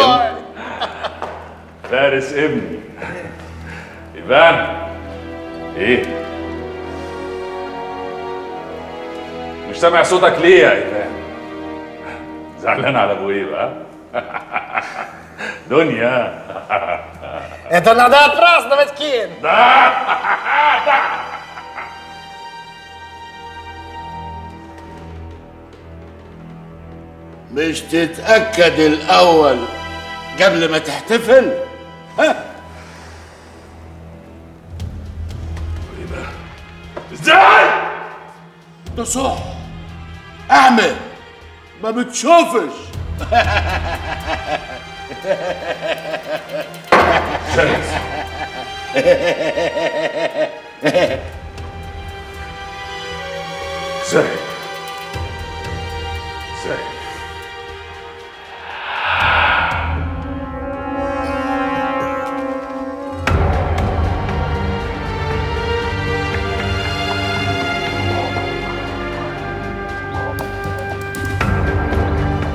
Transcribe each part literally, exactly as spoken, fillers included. Lord. فارس ابني. إيفان إيه؟ مش سامع صوتك ليه يا إيفان؟ زعلان على أبو إيه بقى؟ دنيا ده أنا ضاعت راسنا مسكين ده مش تتأكد الأول قبل ما تحتفل؟ ها؟ إيه ده؟ إزاي؟ ده صح أعمى ما بتشوفش سهل سهل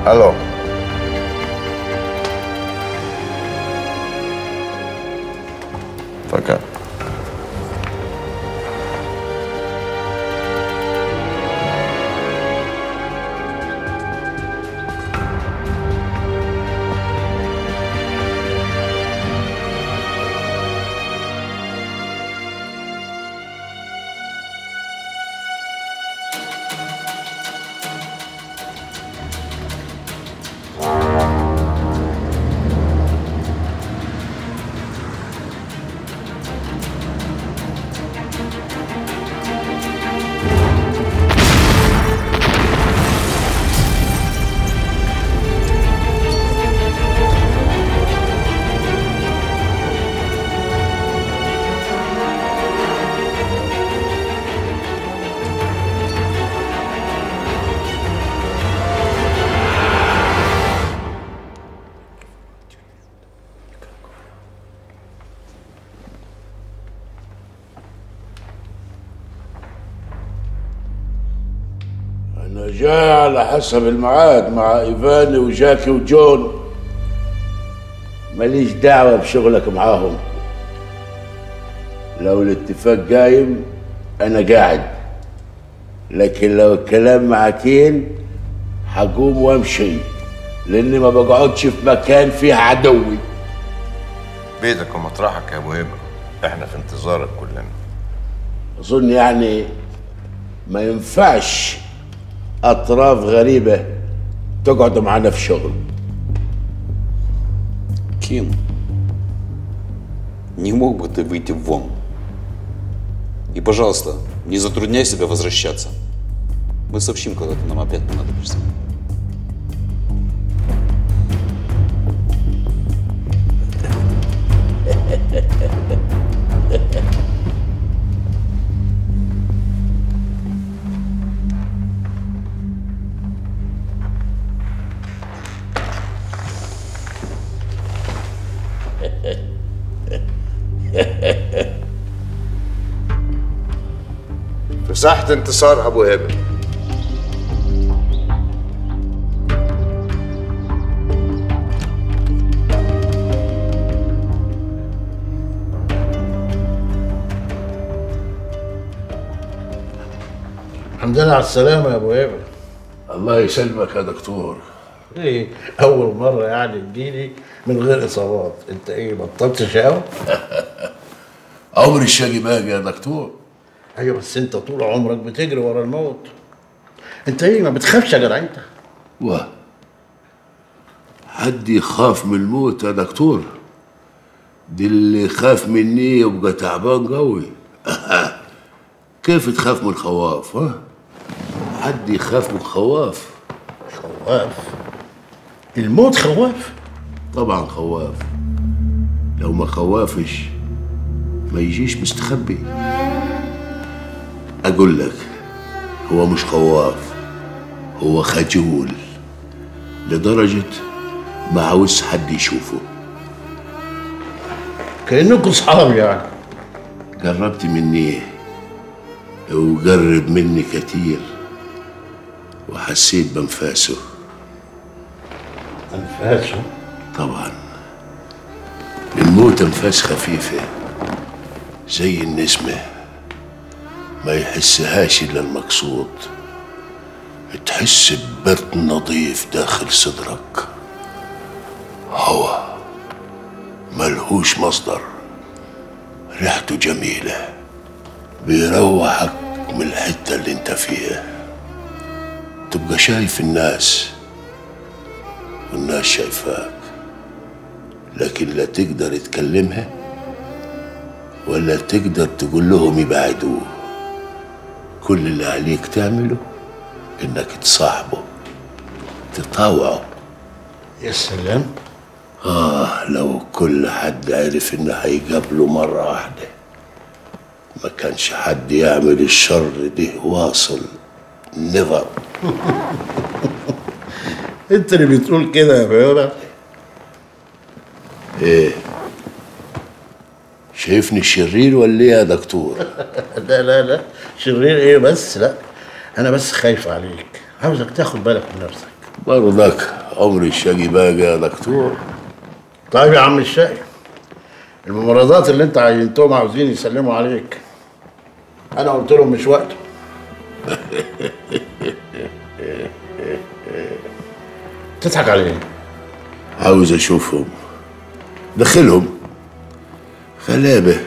الو فكر جاي على حسب الميعاد مع ايفاني وجاكي وجون. ماليش دعوه بشغلك معاهم. لو الاتفاق قايم انا قاعد، لكن لو الكلام مع كين هقوم وامشي، لاني ما بقعدش في مكان فيه عدوي. بيتك ومطرحك يا ابو هبه، احنا في انتظارك كلنا. اظن يعني ما ينفعش أطراف غريبة تقعدوا معانا في شغل. Ким, не мог бы ты выйти вон? И, пожалуйста, не затрудняй себя возвращаться. Мы сообщим, когда ты нам опять понадобишься. مساحة انتصار أبو هبة. الحمد لله على السلامة يا أبو هبة. الله يسلمك يا دكتور. إيه أول مرة يعني تجيلي من غير إصابات، أنت إيه بطلت شقاوة؟ عمري الشقي باقي يا دكتور. ايوه بس انت طول عمرك بتجري ورا الموت. انت ايه ما بتخافش يا جدع انت؟ واه حد يخاف من الموت يا دكتور؟ دي اللي خاف مني يبقى تعبان قوي. كيف تخاف من خواف ها؟ حد يخاف من خواف؟ خواف؟ الموت خواف؟ طبعا خواف. لو ما خوافش ما يجيش مستخبي. أقول لك هو مش خواف، هو خجول لدرجة ما عاوز حد يشوفه. كأنكم صحاب يعني. جربت مني وجرب مني كتير وحسيت بأنفاسه. أنفاسه؟ طبعا الموت انفاس خفيفه زي النسمه، ما يحسهاش الا المقصود. تحس ببرد نظيف داخل صدرك، هوا ملهوش مصدر، ريحته جميله بيروحك من الحته اللي انت فيها. تبقى شايف الناس والناس شايفاك، لكن لا تقدر تكلمها ولا تقدر تقول لهم يبعدوه. كل اللي عليك تعمله انك تصاحبه، تطاوعه. يا سلام، اه لو كل حد عرف ان هيقابله مره واحده ما كانش حد يعمل الشر ده واصل. نيفر. انت اللي بتقول كده يا بيورا. ايه؟ شايفني شرير ولا ايه يا دكتور؟ لا لا لا، شرير ايه بس؟ لا، انا بس خايف عليك، عاوزك تاخد بالك من نفسك. برضك عمر الشقي باقي يا دكتور. طيب يا عم الشقي، الممرضات اللي انت عينتهم عاوزين يسلموا عليك، انا قلت لهم مش وقته. تضحك عليهم. عاوز اشوفهم، دخلهم غلابه،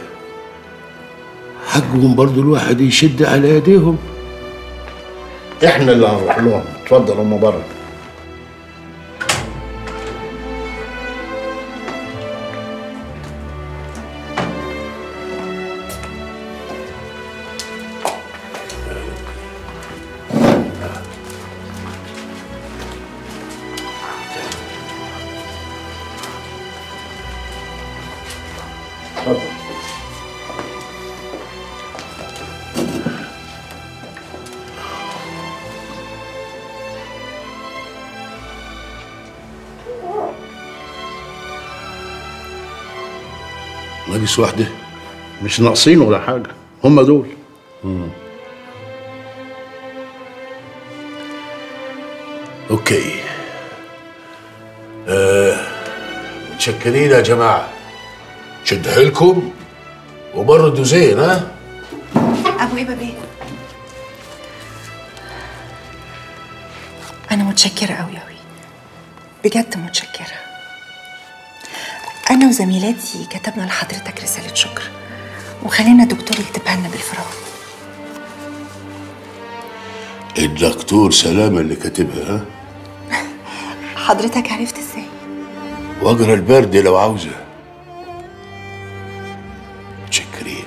حقهم برضو الواحد يشد على ايديهم. احنا اللي هنروح لهم. اتفضل هم بره. ناقص واحدة؟ مش ناقصين ولا حاجة، هم دول. مم. اوكي. آه. متشكرين يا جماعة، شد حيلكم وبردوا زين. ها؟ أبو إيه بابي؟ أنا متشكرة أوي أوي، بجد متشكرة. أنا وزميلاتي كتبنا لحضرتك رسالة شكر، وخلينا الدكتور يكتبها لنا بالفراغ. الدكتور سلامة اللي كاتبها، ها؟ حضرتك عرفت ازاي؟ وأجرى البرد لو عاوزة. متشكرين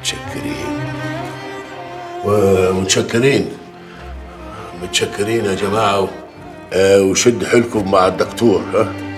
متشكرين ومتشكرين متشكرين يا جماعة، وشد حيلكم مع الدكتور. ها؟